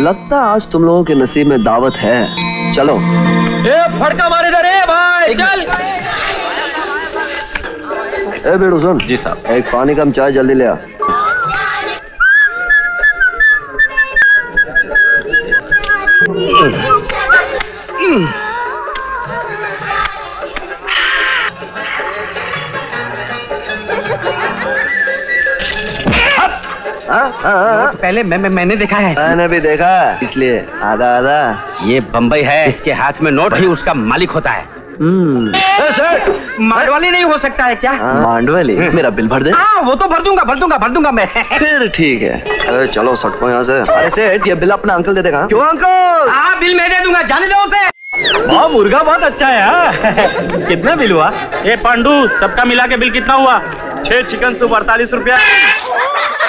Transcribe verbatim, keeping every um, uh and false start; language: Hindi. लगता है आज तुम लोगों के नसीब में दावत है। चलो ए फटका मारे जा रे भाई, चल। ए बेड़ू सुन। जी साहब। एक पानी का चाय जल्दी ले आ। हाँ, हाँ, पहले मैं, मैं मैंने देखा है। मैंने भी देखा, इसलिए आधा आधा। ये बम्बई है, इसके हाथ में नोट ही उसका मालिक होता है। ए सर, मांडवाली नहीं हो सकता है क्या? मांडवाली? मेरा बिल भर दे। आ, वो तो भर दूंगा भर दूंगा भर दूंगा मैं। फिर ठीक है। अरे चलो सटको यहाँ से। अरे सेठ, ये बिल अपना अंकल दे देगा। क्यों अंकल? हाँ, बिल मैं दे दूंगा, जाने दो उसे। वाह, मुर्गा बहुत अच्छा है। कितना बिल हुआ? ये पांडू, सबका मिला के बिल कितना हुआ? छह चिकन सूप अड़तालीस रुपया।